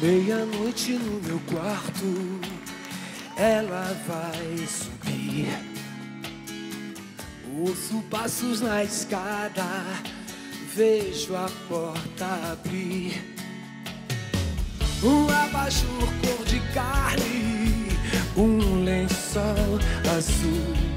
Meia-noite no meu quarto, ela vai subir. Ouço passos na escada, vejo a porta abrir. Um abajur cor de carne, um lençol azul.